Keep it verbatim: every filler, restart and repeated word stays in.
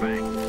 Bank.